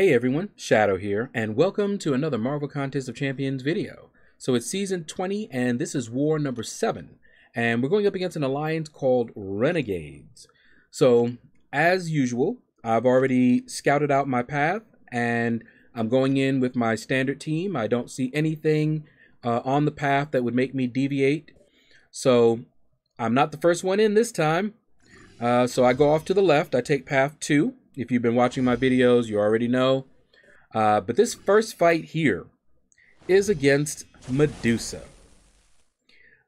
Hey everyone, Shadow here, and welcome to another Marvel Contest of Champions video. So it's season 20, and this is war number 7, and we're going up against an alliance called Renegades. So, as usual, I've already scouted out my path, and I'm going in with my standard team. I don't see anything on the path that would make me deviate. So, I'm not the first one in this time. So I go off to the left, I take path 2. If you've been watching my videos, you already know. But this first fight here is against Medusa.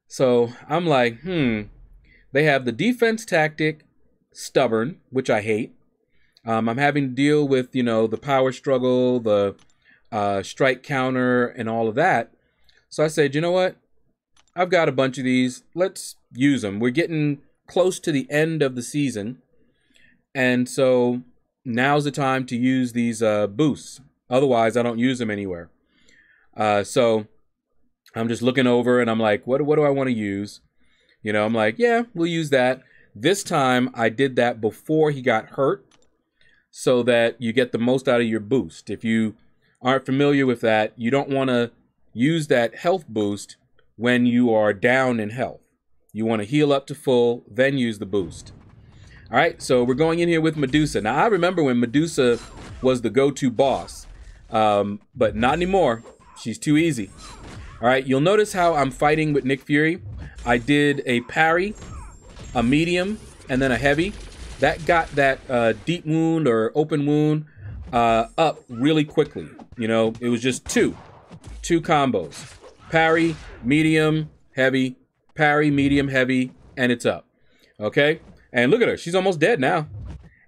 So I'm like, they have the defense tactic, stubborn, which I hate. I'm having to deal with, you know, the power struggle, the strike counter, and all of that. So I said, you know what? I've got a bunch of these. Let's use them. We're getting close to the end of the season, and so now's the time to use these boosts. Otherwise, I don't use them anywhere. So I'm just looking over, and I'm like, what do I want to use? You know, I'm like, yeah, we'll use that. This time, I did that before he got hurt, so that you get the most out of your boost. If you aren't familiar with that, you don't want to use that health boost when you are down in health. You want to heal up to full, then use the boost. All right, so we're going in here with Medusa. Now, I remember when Medusa was the go-to boss, but not anymore. She's too easy. All right, you'll notice how I'm fighting with Nick Fury. I did a parry, a medium, and then a heavy. That got that deep wound or open wound up really quickly. You know, it was just two combos. Parry, medium, heavy, parry, medium, heavy, and it's up, okay? And look at her, she's almost dead now.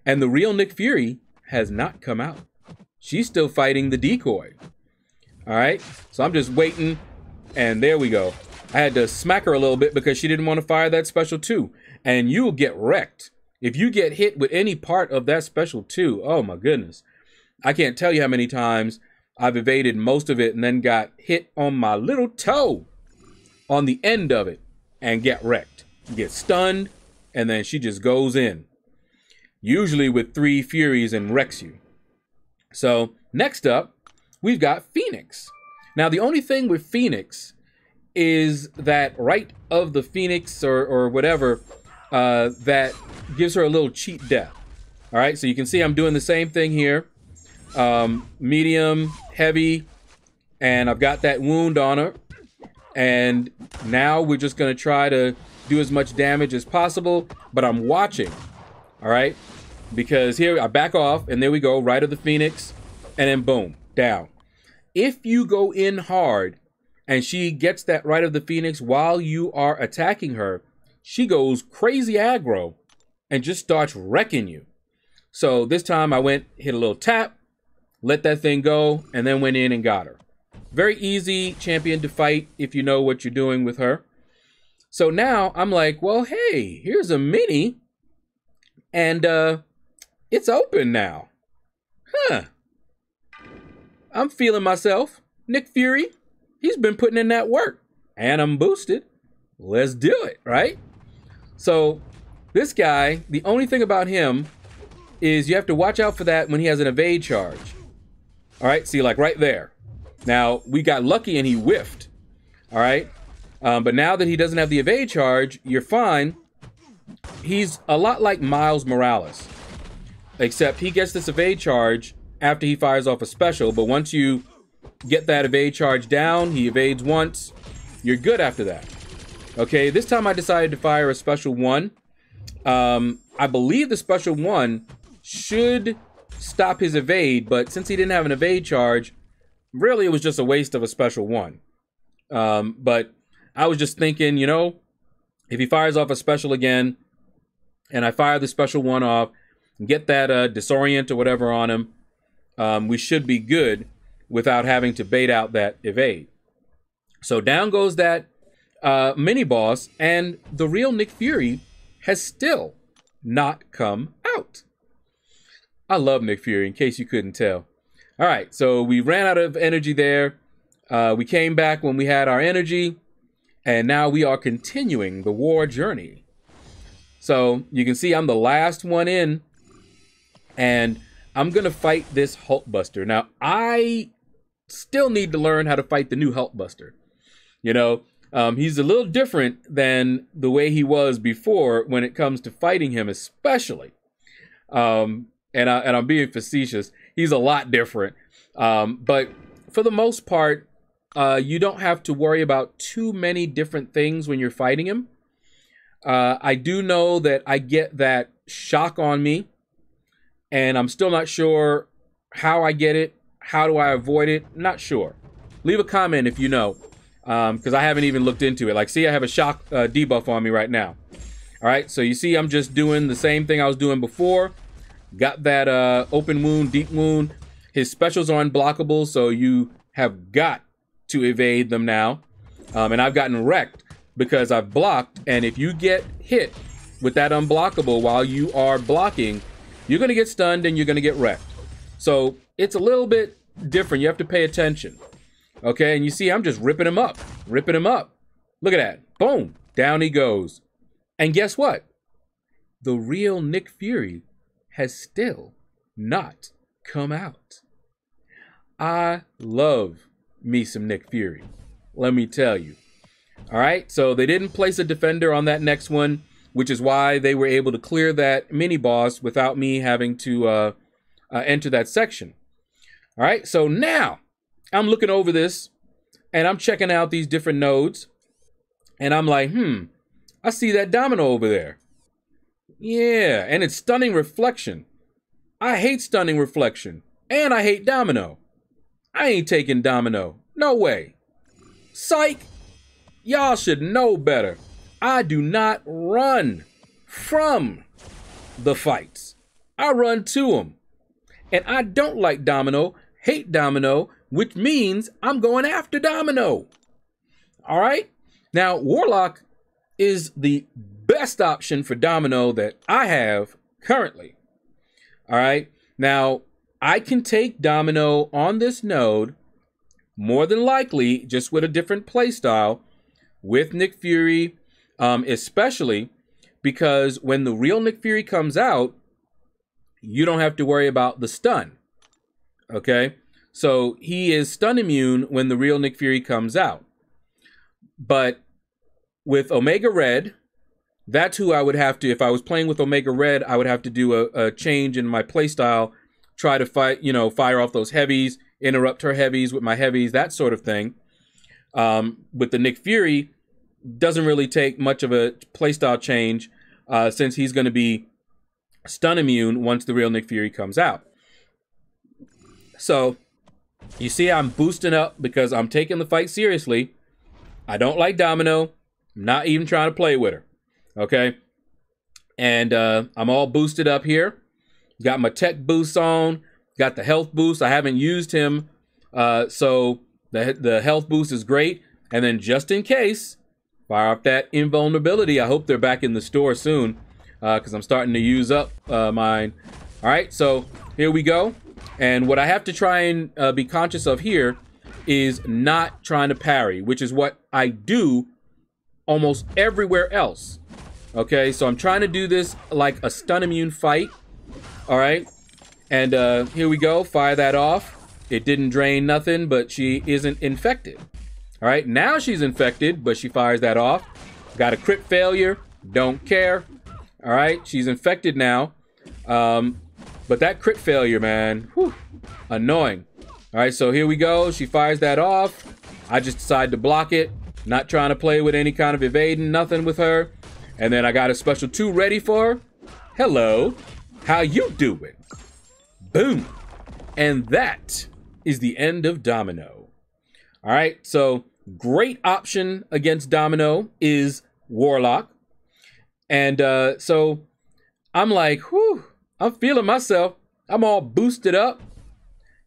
And the real Nick Fury has not come out. She's still fighting the decoy. All right, so I'm just waiting, and there we go. I had to smack her a little bit because she didn't want to fire that special 2. And you'll get wrecked. If you get hit with any part of that special 2, oh my goodness. I can't tell you how many times I've evaded most of it and then got hit on my little toe on the end of it and get wrecked, get stunned, and then she just goes in, usually with 3 Furies, and wrecks you. So next up, we've got Phoenix. Now, the only thing with Phoenix is that right of the Phoenix or whatever, that gives her a little cheat death. All right, so you can see I'm doing the same thing here. Medium, heavy, and I've got that wound on her. And now we're just gonna try to do as much damage as possible, but I'm watching, all right? Because here, I back off, and there we go, right of the Phoenix, and then boom, down. If you go in hard, and she gets that right of the Phoenix while you are attacking her, she goes crazy aggro, and just starts wrecking you. So this time I went, hit a little tap, let that thing go, and then went in and got her. Very easy champion to fight if you know what you're doing with her. So now I'm like, well, hey, here's a mini, and it's open now. Huh. I'm feeling myself. Nick Fury, he's been putting in that work, and I'm boosted. Let's do it, right? So this guy, the only thing about him is you have to watch out for that when he has an evade charge. All right, see, like right there. Now, we got lucky and he whiffed, all right? But now that he doesn't have the evade charge, you're fine. He's a lot like Miles Morales, except he gets this evade charge after he fires off a special. But once you get that evade charge down, he evades once, you're good after that. Okay, this time I decided to fire a special 1. I believe the special 1 should stop his evade, but since he didn't have an evade charge, really it was just a waste of a special 1. But I was just thinking, you know, if he fires off a special again, and I fire the special 1 off, and get that disorient or whatever on him, we should be good without having to bait out that evade. So down goes that mini boss, and the real Nick Fury has still not come out. I love Nick Fury, in case you couldn't tell. All right, so we ran out of energy there. We came back when we had our energy. And now we are continuing the war journey. So you can see I'm the last one in. And I'm going to fight this Hulkbuster. Now, I still need to learn how to fight the new Hulkbuster. You know, he's a little different than the way he was before when it comes to fighting him, especially. And I'm being facetious. He's a lot different. But for the most part, you don't have to worry about too many different things when you're fighting him. I do know that I get that shock on me, and I'm still not sure how I get it. How do I avoid it? Not sure. Leave a comment if you know, because I haven't even looked into it. Like, see, I have a shock debuff on me right now. All right, so you see I'm just doing the same thing I was doing before. Got that open wound, deep wound. His specials are unblockable, so you have got to evade them now. And I've gotten wrecked because I've blocked, and if you get hit with that unblockable while you are blocking, you're gonna get stunned and you're gonna get wrecked. So it's a little bit different. You have to pay attention. Okay, and you see I'm just ripping him up, ripping him up. Look at that, boom, down he goes. And guess what? The real Nick Fury has still not come out. I love me some Nick Fury, let me tell you. All right, so they didn't place a defender on that next one, which is why they were able to clear that mini boss without me having to enter that section. All right, so now I'm looking over this and I'm checking out these different nodes, and I'm like, I see that domino over there. Yeah, and it's stunning reflection. I hate stunning reflection, and I hate domino. I ain't taking domino, no way. Psych. Y'all should know better. I do not run from the fights. I run to them. And I don't like domino, hate domino, which means I'm going after domino. All right? Now, Warlock is the best option for domino that I have currently. All right? Now, I can take domino on this node, more than likely, just with a different playstyle, with Nick Fury, especially because when the real Nick Fury comes out, you don't have to worry about the stun, okay? So he is stun immune when the real Nick Fury comes out. But with Omega Red, that's who I would have to, if I was playing with Omega Red, I would have to do a change in my playstyle, try to fight, you know, fire off those heavies, interrupt her heavies with my heavies, that sort of thing. With the Nick Fury, doesn't really take much of a playstyle change since he's going to be stun immune once the real Nick Fury comes out. So you see I'm boosting up because I'm taking the fight seriously. I don't like domino. I'm not even trying to play with her. Okay. And I'm all boosted up here. Got my tech boosts on. Got the health boost. I haven't used him. So the health boost is great. And then just in case, fire up that invulnerability. I hope they're back in the store soon because I'm starting to use up mine. All right, so here we go. And what I have to try and be conscious of here is not trying to parry, which is what I do almost everywhere else. Okay, so I'm trying to do this like a stun immune fight. All right, and here we go, fire that off. It didn't drain nothing, but she isn't infected. All right, now she's infected, but she fires that off. Got a crit failure, don't care. All right, she's infected now. But that crit failure, man, whew, annoying. All right, so here we go, she fires that off. I just decide to block it, not trying to play with any kind of evading, nothing with her. And then I got a special 2 ready for her. Hello, how you doing? Boom, and that is the end of domino. All right, so great option against domino is Warlock. And so I'm like, whew, I'm feeling myself. I'm all boosted up.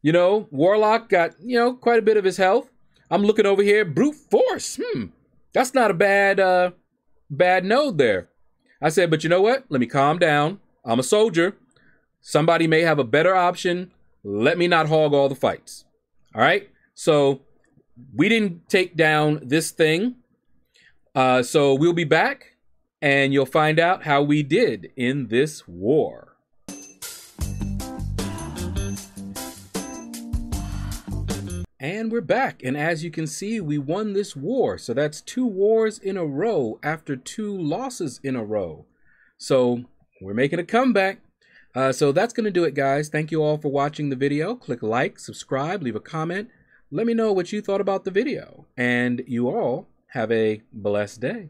You know, Warlock got, you know, quite a bit of his health. I'm looking over here, brute force. That's not a bad, bad node there. I said, but you know what? Let me calm down. I'm a soldier. Somebody may have a better option. Let me not hog all the fights. All right, so we didn't take down this thing. So we'll be back and you'll find out how we did in this war. And we're back, and as you can see, we won this war. So that's 2 wars in a row after 2 losses in a row. So we're making a comeback. So that's going to do it, guys. Thank you all for watching the video. Click like, subscribe, leave a comment. Let me know what you thought about the video. And you all have a blessed day.